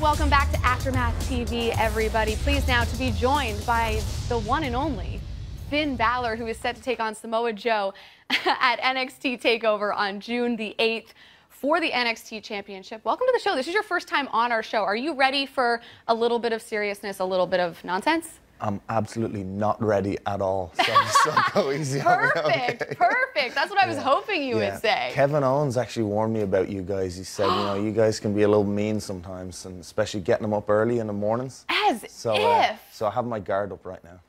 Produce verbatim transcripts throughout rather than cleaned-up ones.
welcome back to Aftermath T V, everybody. Pleased now to be joined by the one and only Finn Balor, who is set to take on Samoa Joe at N X T TakeOver on June the eighth for the N X T Championship. Welcome to the show. This is your first time on our show. Are you ready for a little bit of seriousness, a little bit of nonsense? I'm absolutely not ready at all, so so go easy on me. Perfect, okay. Perfect. That's what I was yeah. hoping you yeah. would say. Kevin Owens actually warned me about you guys. He said, you know, you guys can be a little mean sometimes, and especially getting them up early in the mornings. As so, if. Uh, so I have my guard up right now.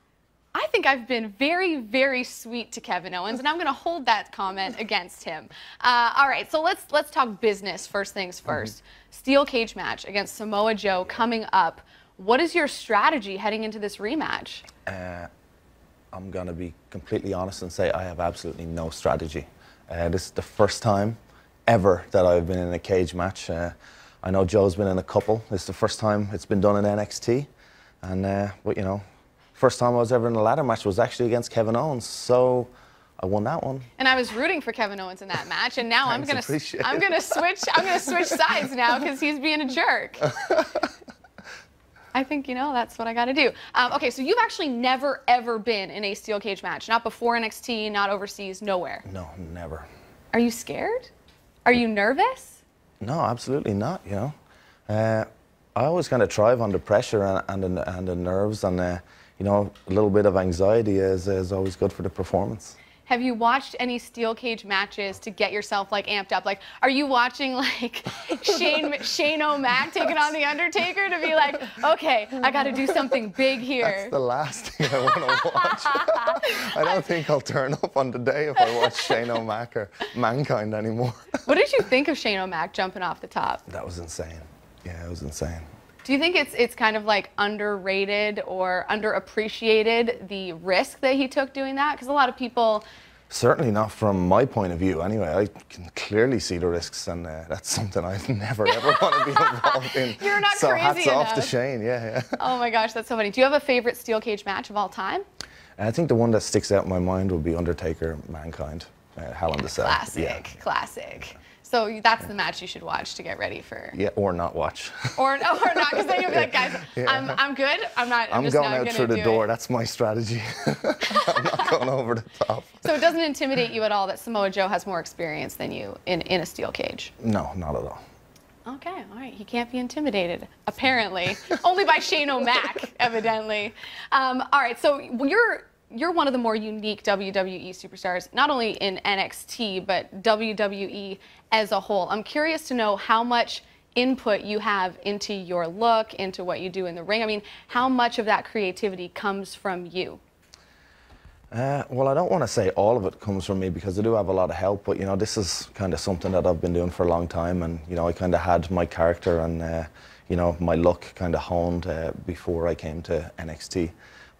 I think I've been very, very sweet to Kevin Owens, and I'm going to hold that comment against him. Uh, all right, so let's, let's talk business first things first. Mm-hmm. Steel cage match against Samoa Joe coming up. What is your strategy heading into this rematch? Uh, I'm going to be completely honest and say I have absolutely no strategy. Uh, this is the first time ever that I've been in a cage match. Uh, I know Joe's been in a couple. It's the first time it's been done in N X T. And, uh, but, you know, first time I was ever in a ladder match was actually against Kevin Owens. So I won that one. And I was rooting for Kevin Owens in that match, and now I'm going to I'm going to switch I'm going to switch sides now because he's being a jerk. I think, you know, that's what I got to do. Um, okay, so you've actually never, ever been in a steel cage match. Not before N X T, not overseas, nowhere. No, never. Are you scared? Are you nervous? No, absolutely not, you know. Uh, I always kind of thrive under pressure and, and, and the nerves, and, uh, you know, a little bit of anxiety is, is always good for the performance. Have you watched any steel cage matches to get yourself, like, amped up? Like, are you watching, like, Shane Shane O'Mac taking on The Undertaker to be like, okay, I got to do something big here? That's the last thing I want to watch. I don't think I'll turn up on the day if I watch Shane O'Mac or Mankind anymore. What did you think of Shane O'Mac jumping off the top? That was insane. Yeah, it was insane. Do you think it's it's kind of like underrated or underappreciated, the risk that he took doing that? Because a lot of people... Certainly not from my point of view, anyway. I can clearly see the risks, and uh, that's something I've never, ever want to be involved in. You're not so crazy enough. So hats off to Shane, yeah, yeah. Oh, my gosh, that's so funny. Do you have a favorite steel cage match of all time? I think the one that sticks out in my mind would be Undertaker, Mankind, uh, Hell in the Cell. Classic, yeah. classic. Yeah. So that's the match you should watch to get ready for. Yeah, or not watch. Or, or not, because then you'll be like, guys, yeah. I'm, I'm good. I'm not. I'm, I'm just going not out through the door. It. That's my strategy. I'm not going over the top. So it doesn't intimidate you at all that Samoa Joe has more experience than you in, in a steel cage? No, not at all. Okay, all right. He can't be intimidated, apparently. Only by Shane O'Mac, evidently. Um, all right, so you're... You're one of the more unique W W E superstars, not only in N X T, but W W E as a whole. I'm curious to know how much input you have into your look, into what you do in the ring. I mean, how much of that creativity comes from you? Uh, well, I don't want to say all of it comes from me, because I do have a lot of help, but, you know, this is kind of something that I've been doing for a long time, and, you know, I kind of had my character and, uh, you know, my look kind of honed uh, before I came to N X T.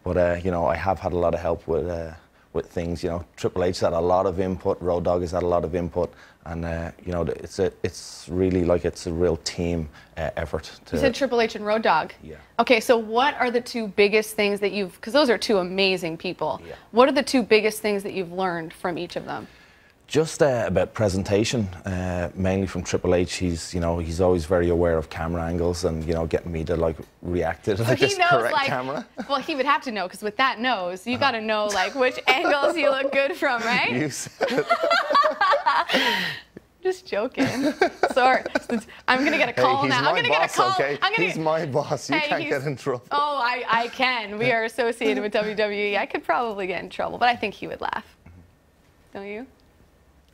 But, uh, you know, I have had a lot of help with, uh, with things, you know. Triple H had a lot of input, Road Dogg has had a lot of input, and, uh, you know, it's, a, it's really like it's a real team uh, effort. To... You said Triple H and Road Dogg? Yeah. Okay, so what are the two biggest things that you've, because those are two amazing people, yeah. what are the two biggest things that you've learned from each of them? Just uh, about presentation, uh, mainly from Triple H. He's, you know, he's always very aware of camera angles and, you know, getting me to like react to like this correct like, camera. Well, he would have to know, because with that nose, you uh-huh. got to know like which angles you look good from, right? You said it. Just joking. Sorry, I'm gonna get a call hey, now. I'm gonna boss, get a call. Okay? I'm gonna he's get... my boss. You hey, can't he's... get in trouble. Oh, I, I can. We are associated with W W E. I could probably get in trouble, but I think he would laugh. Don't you?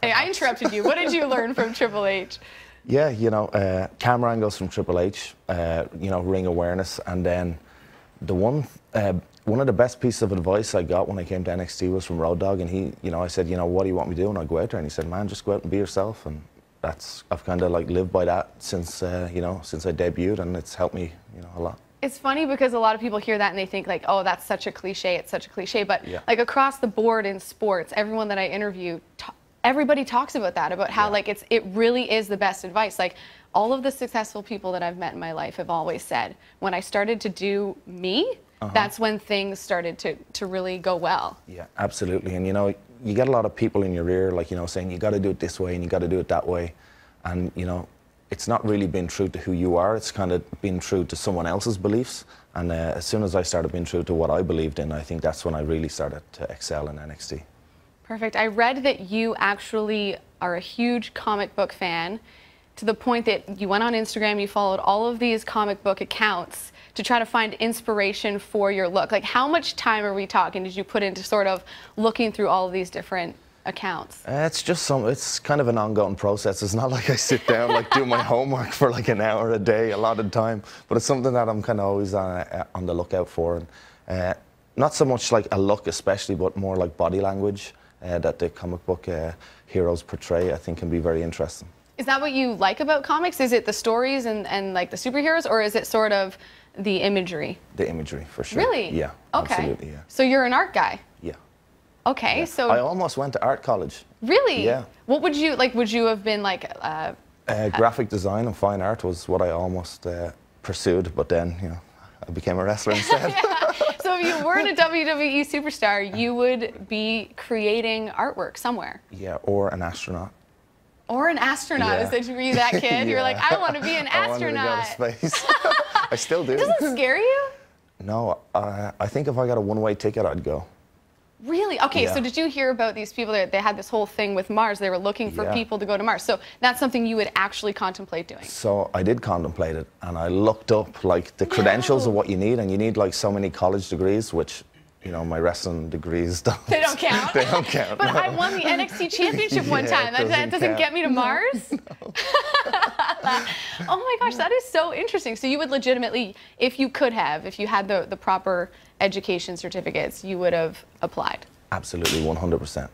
Hey, I interrupted you. What did you learn from Triple H? Yeah, you know, uh, camera angles from Triple H, uh, you know, ring awareness, and then the one, uh, one of the best pieces of advice I got when I came to N X T was from Road Dogg, and he, you know, I said, you know, what do you want me to do? And I go out there, and he said, man, just go out and be yourself, and that's, I've kind of like lived by that since, uh, you know, since I debuted, and it's helped me, you know, a lot. It's funny because a lot of people hear that and they think like, oh, that's such a cliche, it's such a cliche, but yeah. like across the board in sports, everyone that I interview talks. Everybody talks about that, about how yeah. like it's it really is the best advice. Like all of the successful people that I've met in my life have always said, when I started to do me, uh-huh. that's when things started to to really go well. Yeah, absolutely. And you know, you get a lot of people in your ear, like, you know, saying you got to do it this way and you got to do it that way, and you know, it's not really been true to who you are. It's kind of been true to someone else's beliefs. And uh, as soon as I started being true to what I believed in, I think that's when I really started to excel in N X T. Perfect. I read that you actually are a huge comic book fan, to the point that you went on Instagram, you followed all of these comic book accounts to try to find inspiration for your look. Like, how much time are we talking did you put into sort of looking through all of these different accounts? Uh, it's just some, it's kind of an ongoing process. It's not like I sit down, like do my homework for like an hour a day, a lot of time, but it's something that I'm kind of always on, on the lookout for. And uh, not so much like a look especially, but more like body language uh, that the comic book uh, heroes portray, I think can be very interesting. Is that what you like about comics? Is it the stories and, and like the superheroes, or is it sort of the imagery? The imagery, for sure. Really? Yeah. Okay. Absolutely, yeah. So you're an art guy? Yeah. Okay, yeah. So... I almost went to art college. Really? Yeah. What would you, like, would you have been like... Uh, uh, graphic design and fine art was what I almost uh, pursued, but then, you know, I became a wrestler instead. Yeah. So if you weren't a W W E superstar, you would be creating artwork somewhere. Yeah, or an astronaut. Or an astronaut. Yeah. Did you be that kid? Yeah. You were like, I want to be an astronaut. I wanted to go to space. I still do. Doesn't it scare you? No, uh, I think if I got a one-way ticket, I'd go. Really? Okay, yeah. So did you hear about these people that they had this whole thing with Mars? They were looking for yeah. people to go to Mars. So that's something you would actually contemplate doing. So I did contemplate it, and I looked up like the credentials no. of what you need, and you need like so many college degrees, which. You know, my wrestling degrees don't... They don't count? They don't count, But no. I won the N X T Championship yeah, one time. That doesn't, that doesn't get me to no. Mars? No. Oh, my gosh, that is so interesting. So you would legitimately, if you could have, if you had the, the proper education certificates, you would have applied? Absolutely, one hundred percent.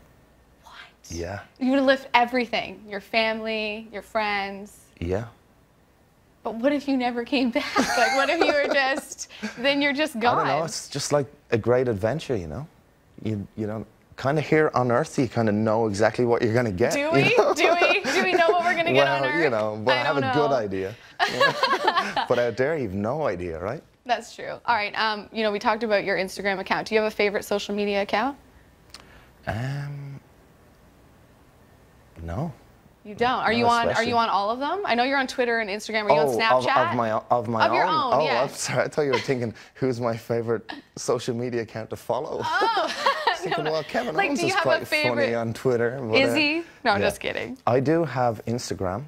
What? Yeah. You would have left everything, your family, your friends. Yeah. But what if you never came back? Like, what if you were just, then you're just gone? I don't know, it's just like a great adventure, you know? You, you know, kind of here on Earth, you kind of know exactly what you're going to get. Do we? You know? Do we? Do we know what we're going to get well, on Earth? you know, but I, I have know. a good idea. You know? But out there, you've no idea, right? That's true. All right, um, you know, we talked about your Instagram account. Do you have a favorite social media account? Um, no. You don't. Are Not you on? Especially. Are you on all of them? I know you're on Twitter and Instagram. Are oh, you on Snapchat? Of, of my, of my of own. Your own. Oh, yeah. I'm sorry. I thought you were thinking, who's my favorite social media account to follow? Oh, I was thinking, no, well, Kevin like, Owens do you is have quite a favorite? funny on Twitter. But, is he? No, I'm yeah. just kidding. I do have Instagram.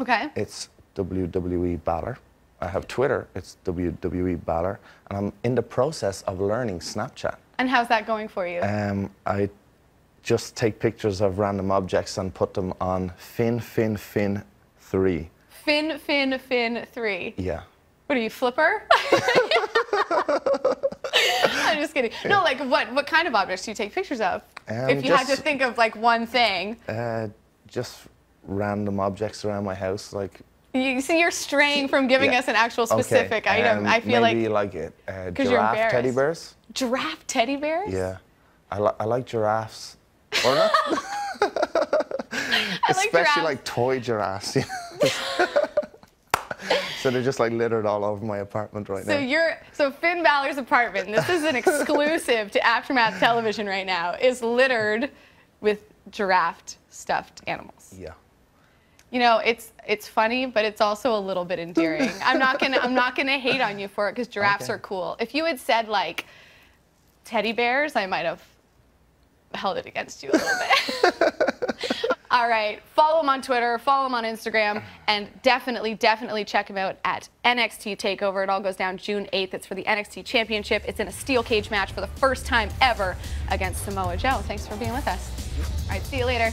Okay. It's W W E Balor. I have Twitter. It's W W E Balor, and I'm in the process of learning Snapchat. And how's that going for you? Um, I. Just take pictures of random objects and put them on Finn, Finn, Finn three. Finn, Finn, Finn three. Yeah. What are you, Flipper? I'm just kidding. Yeah. No, like what? What kind of objects do you take pictures of? Um, if you just, had to think of like one thing. Uh, just random objects around my house, like. You see, you're straying from giving yeah. us an actual specific okay. item. Um, I feel maybe like. Maybe like it. Uh, giraffe teddy bears. Giraffe teddy bears. Yeah, I, li I like giraffes. Or not? Especially like, like toy giraffes. So they're just like littered all over my apartment right so now. So you're so Finn Balor's apartment, this is an exclusive to Aftermath Television right now, is littered with giraffe stuffed animals. Yeah. You know, it's it's funny, but it's also a little bit endearing. I'm not gonna I'm not gonna hate on you for it because giraffes okay. are cool. If you had said like teddy bears, I might have held it against you a little bit. All right, follow him on Twitter, follow him on Instagram, and definitely, definitely check him out at N X T TakeOver. It all goes down June eighth. It's for the N X T Championship. It's in a steel cage match for the first time ever against Samoa Joe. Thanks for being with us. All right, see you later.